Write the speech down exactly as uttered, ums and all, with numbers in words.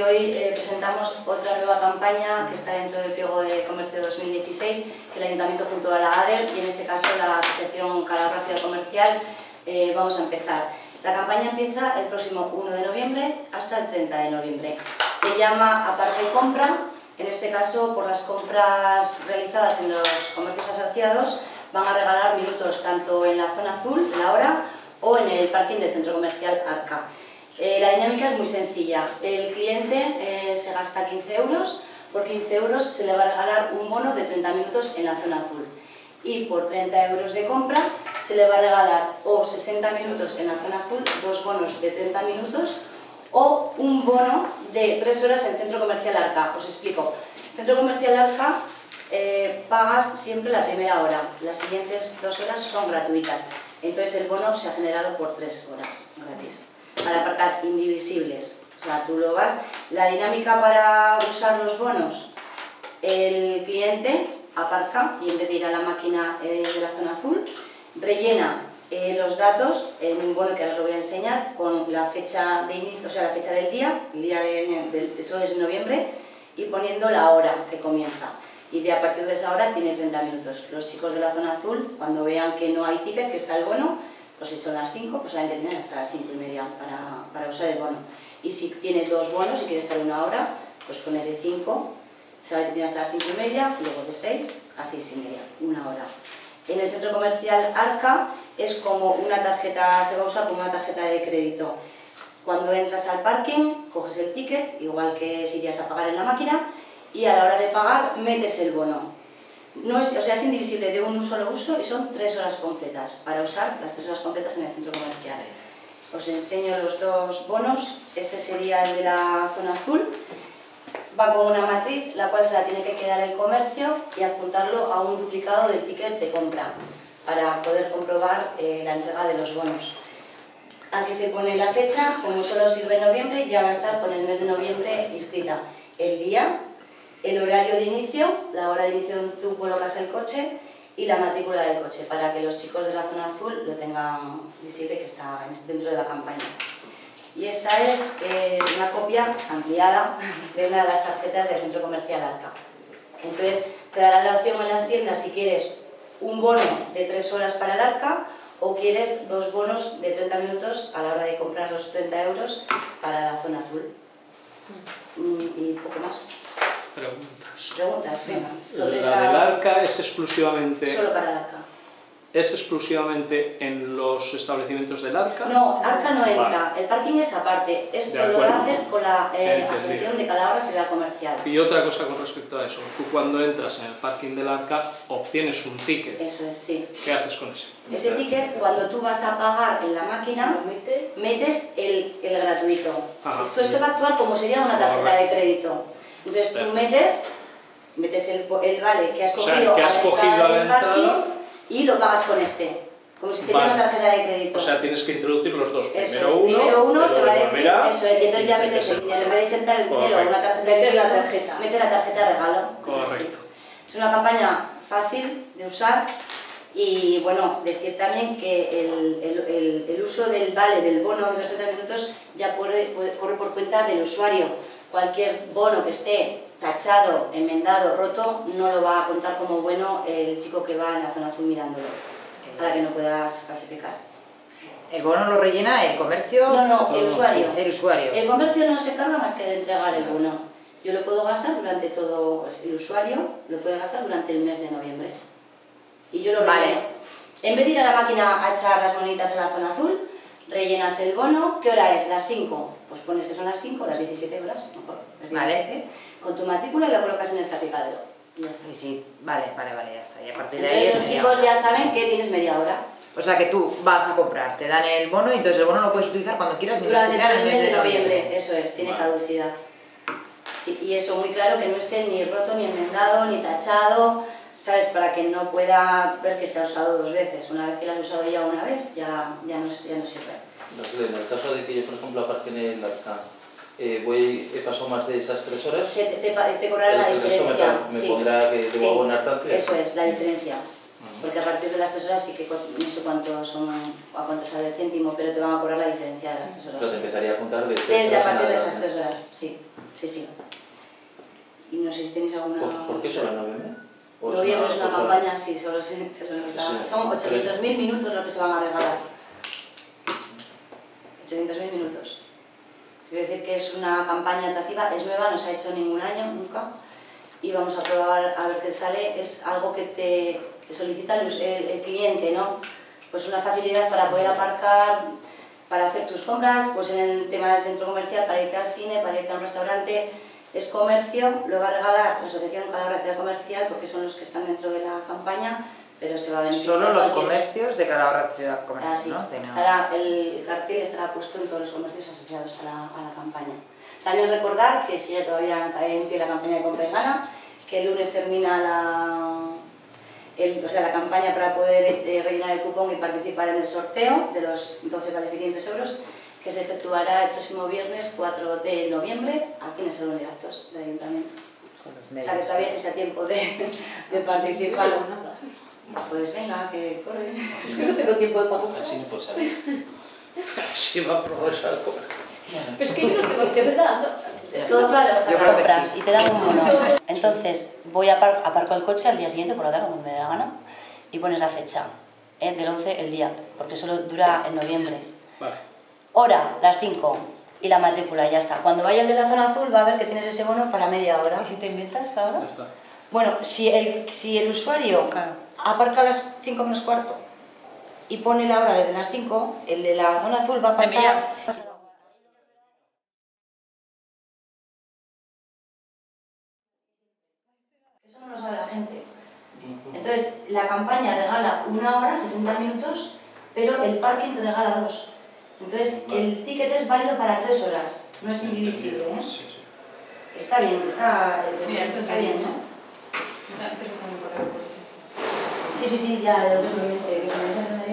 Hoy eh, presentamos otra nueva campaña que está dentro del pliego de comercio dos mil dieciséis que el Ayuntamiento junto a la A D E R y en este caso la Asociación Calahorra Comercial eh, vamos a empezar. La campaña empieza el próximo uno de noviembre hasta el treinta de noviembre. Se llama Aparca y Compra, en este caso por las compras realizadas en los comercios asociados van a regalar minutos tanto en la zona azul, en la hora, o en el parking del centro comercial ARCCA. Eh, la dinámica es muy sencilla. El cliente eh, se gasta quince euros, por quince euros se le va a regalar un bono de treinta minutos en la zona azul y por treinta euros de compra se le va a regalar o sesenta minutos en la zona azul, dos bonos de treinta minutos o un bono de tres horas en centro comercial ARCCA. Os explico. Centro comercial ARCCA eh, pagas siempre la primera hora, las siguientes dos horas son gratuitas, entonces el bono se ha generado por tres horas gratis. Para aparcar indivisibles, o sea, tú lo vas. La dinámica para usar los bonos: el cliente aparca y en vez de ir a la máquina eh, de la zona azul, rellena eh, los datos en un bono que ahora os lo voy a enseñar con la fecha de inicio, o sea, la fecha del día, el día de, de eso es noviembre, y poniendo la hora que comienza. Y de a partir de esa hora tiene treinta minutos. Los chicos de la zona azul, cuando vean que no hay ticket, que está el bono, pues si son las cinco, pues solamente tienen hasta las cinco y media para, para usar el bono. Y si tiene dos bonos y quiere estar una hora, pues pone de cinco, sabe que tiene hasta las cinco y media, luego de seis a seis y media, una hora. En el centro comercial ARCCA es como una tarjeta, se va a usar como una tarjeta de crédito. Cuando entras al parking, coges el ticket, igual que si irías a pagar en la máquina, y a la hora de pagar, metes el bono. No es, o sea, es indivisible de un solo uso y son tres horas completas, para usar las tres horas completas en el centro comercial. Os enseño los dos bonos. Este sería el de la zona azul. Va con una matriz, la cual se la tiene que quedar el comercio y adjuntarlo a un duplicado del ticket de compra, para poder comprobar eh, la entrega de los bonos. Aquí se pone la fecha, como solo sirve en noviembre, ya va a estar con el mes de noviembre inscrita. El día, el horario de inicio, la hora de inicio donde tú colocas el coche y la matrícula del coche, para que los chicos de la zona azul lo tengan visible que está dentro de la campaña. Y esta es eh, una copia ampliada de una de las tarjetas del centro comercial ARCCA. Entonces te darán la opción en las tiendas si quieres un bono de tres horas para el ARCCA o quieres dos bonos de treinta minutos a la hora de comprar los treinta euros para la zona azul. Y poco más. Preguntas. Preguntas, venga. Sobre ¿La esta... del ARCCA es exclusivamente... Solo para el ARCCA. ¿Es exclusivamente en los establecimientos del ARCCA? No, ARCCA no entra. Vale. El parking es aparte. Esto lo haces con la eh, Asociación de Calahorra Ciudad Comercial. Y otra cosa con respecto a eso. Tú cuando entras en el parking del ARCCA obtienes un ticket. Eso es, sí. ¿Qué haces con ese? Ese claro. ticket, cuando tú vas a pagar en la máquina, metes, metes el, el gratuito. Ajá, esto bien. va a actuar como sería una tarjeta Correcto. de crédito. Entonces tú metes, metes el, el vale que has cogido, o sea, que has a cogido a la entrada y lo pagas con este, como si sería vale. una tarjeta de crédito. O sea, tienes que introducir los dos. Primero eso es, uno, primero uno te va a decir eso, y entonces ya metes el dinero, en vez de sentar el dinero en una tarjeta de crédito, metes la tarjeta, metes la tarjeta de regalo. Correcto. Es una campaña fácil de usar y bueno, decir también que el, el, el, el uso del vale, del bono de los setenta minutos ya corre, corre por cuenta del usuario. Cualquier bono que esté tachado, enmendado, roto, no lo va a contar como bueno el chico que va en la zona azul mirándolo, para que no puedas falsificar. ¿El bono lo rellena el comercio? No, no, el usuario. El usuario. El comercio no se carga más que de entregar el bono. Yo lo puedo gastar durante todo, el usuario lo puede gastar durante el mes de noviembre. Y yo lo relleno. Vale. En vez de ir a la máquina a echar las moneditas a la zona azul, rellenas el bono. ¿Qué hora es? Las cinco. Pues pones que son las cinco, las diecisiete horas, mejor, las diecisiete, vale. con tu matrícula y la colocas en el salpicadero. Ya está. Sí, sí, vale, vale, vale, ya está. Y a partir de ahí los chicos hora. ya saben que tienes media hora. O sea que tú vas a comprar, te dan el bono y entonces el bono lo puedes utilizar cuando quieras. Durante el, el mes de, de noviembre. noviembre, eso es, tiene vale. caducidad. Sí, y eso muy claro, que no esté ni roto, ni enmendado, ni tachado, ¿sabes? Para que no pueda ver que se ha usado dos veces. Una vez que la has usado ya una vez, ya, ya, no, ya no sirve. No sé, en el caso de que yo, por ejemplo, aparque en el ARCCA, eh, voy, he pasado más de esas tres horas... Sí, te, te, te cobrará la diferencia. Me, me sí. pondrá que debo sí. abonar tanto. Eso es, la diferencia. porque a partir de las tres horas sí que no sé cuánto son, a cuánto sale el céntimo, pero te van a cobrar la diferencia de las tres horas. Entonces empezaría a contar desde, desde a partir de esas tres horas, sí, sí, sí. Y no sé si tenéis alguna... ¿Por, por qué solo en noviembre? Noviembre es una campaña, sí, solo se solicitaba. Son ochocientos mil minutos lo que se van a regalar. ochocientos mil minutos. Quiero decir que es una campaña atractiva, es nueva, no se ha hecho ningún año, nunca. Y vamos a probar a ver qué sale. Es algo que te, te solicita el, el, el cliente, ¿no? Pues una facilidad para poder aparcar, para hacer tus compras, pues en el tema del centro comercial, para irte al cine, para irte a un restaurante. Es comercio, lo va a regalar la Asociación Calahorra Comercial porque son los que están dentro de la campaña, pero se va a beneficiar. Solo los comercios de Calahorra Ciudad Comercial, ah, sí, ¿no? Estará, el cartel estará puesto en todos los comercios asociados a la, a la campaña. También recordar que sigue todavía en pie la campaña de compra y gana, que el lunes termina la, el, o sea, la campaña para poder eh, rellenar el cupón y participar en el sorteo de los doce vales de quinientos euros, que se efectuará el próximo viernes cuatro de noviembre aquí en el Salón de Actos del Ayuntamiento. O sea que todavía se sea tiempo de, de participar. Pues venga, que corre. Es que no tengo tiempo de contar. Así no puedo saber. Así va a progresar el comercio. Pero es que yo no tengo que, ¿verdad? No. Es todo claro, hasta que compras y te dan un mono. Entonces, voy a par aparco el coche al día siguiente, por la tarde, cuando me dé la gana, y pones la fecha, ¿eh? Del once el día, porque solo dura en noviembre. Vale. Hora, las cinco, y la matrícula, ya está. Cuando vaya el de la zona azul va a ver que tienes ese bono para media hora. ¿Y si te inventas ahora? Ya está. Bueno, si el, si el usuario claro. aparca a las cinco menos cuarto y pone la hora desde las cinco, el de la zona azul va a pasar... Eso no lo sabe la gente. Entonces, la campaña regala una hora, sesenta minutos, pero el parking te regala dos. Entonces, vale. El ticket es válido para tres horas, no es indivisible, ¿eh? Sí, sí. Está bien, está, Mira, está, está bien, bien, ¿no? Sí, sí, sí, ya, obviamente.